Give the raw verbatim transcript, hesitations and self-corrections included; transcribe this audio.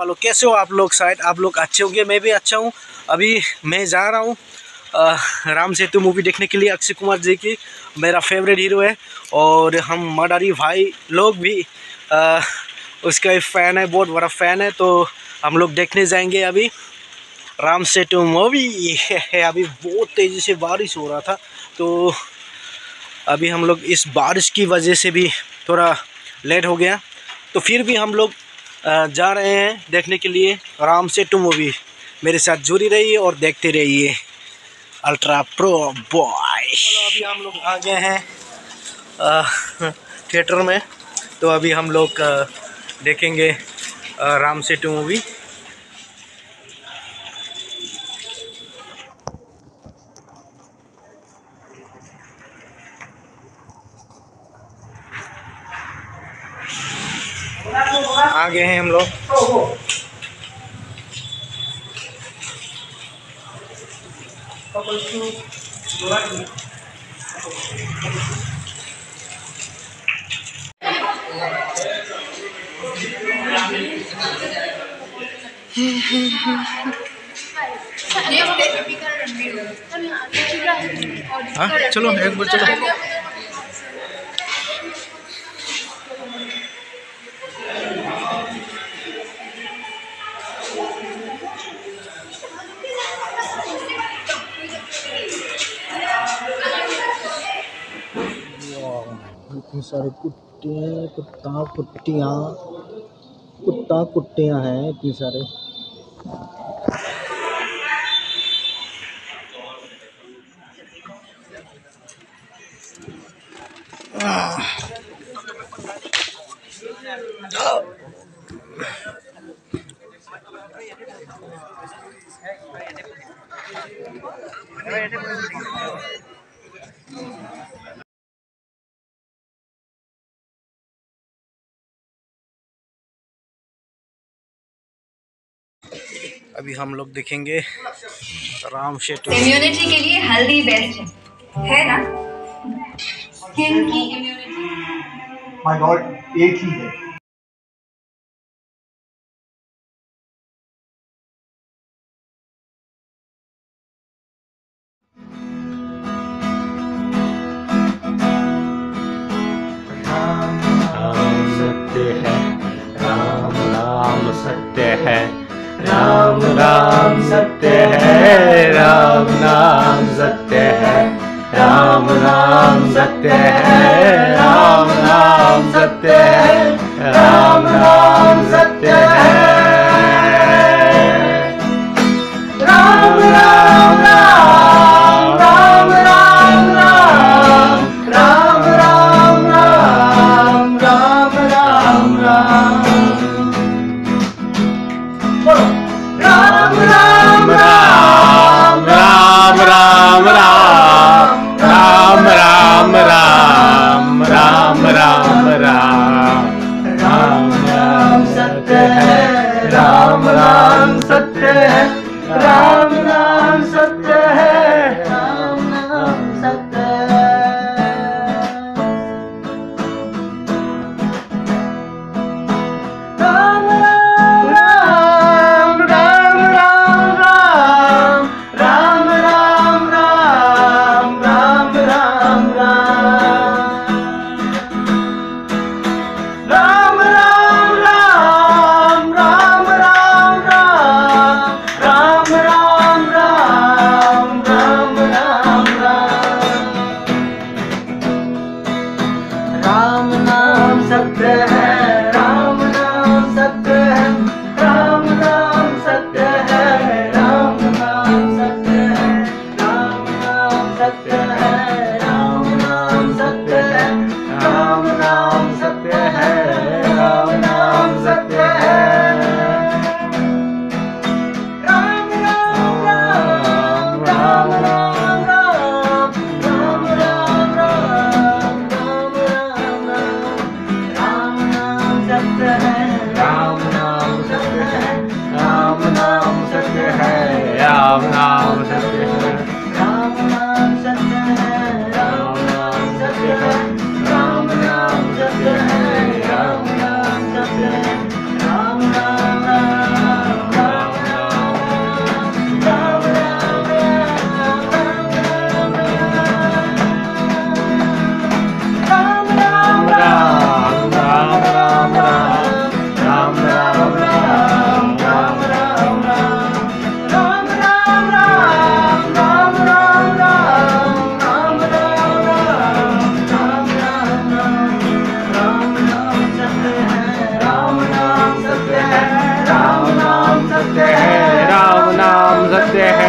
वालों कैसे हो आप लोग। शायद आप लोग अच्छे होंगे, मैं भी अच्छा हूँ। अभी मैं जा रहा हूँ राम सेतु मूवी देखने के लिए। अक्षय कुमार जी की मेरा फेवरेट हीरो है और हम मडारी भाई लोग भी आ, उसका फ़ैन है, बहुत बड़ा फ़ैन है। तो हम लोग देखने जाएंगे अभी राम सेतु मूवी। अभी बहुत तेज़ी से बारिश हो रहा था तो अभी हम लोग इस बारिश की वजह से भी थोड़ा लेट हो गया। तो फिर भी हम लोग जा रहे हैं देखने के लिए राम सेतु मूवी। मेरे साथ जुड़ी रहिए और देखते रहिए अल्ट्रा प्रो बॉयज। अभी हम लोग आ गए हैं थिएटर में, तो अभी हम लोग देखेंगे राम सेतु मूवी। आ गए हैं हम लोग। हाँ चलो एक बार चलो। इतनी सारी कुट्टियाँ कुत्ता कुट्टियाँ कुत्ता कुट्टियाँ हैं इतनी सारे। अभी हम लोग देखेंगे राम सेतु। इम्यूनिटी के लिए हल्दी बेस्ट है, है ना? स्किन की इम्यूनिटी। माय गॉड एक ही है। राम सत्य है, राम राम सत्य है, राम राम सत्य है, राम नाम सत्य है, राम नाम सत्य है, राम नाम सत्य है, राम नाम सत्य है, Ram Ram Ram Ram Ram Ram Ram Ram Ram Ram Ram Ram. Ram Ram Satya Hai, Ram Ram Satya Hai, Ram Ram Ram। birthday.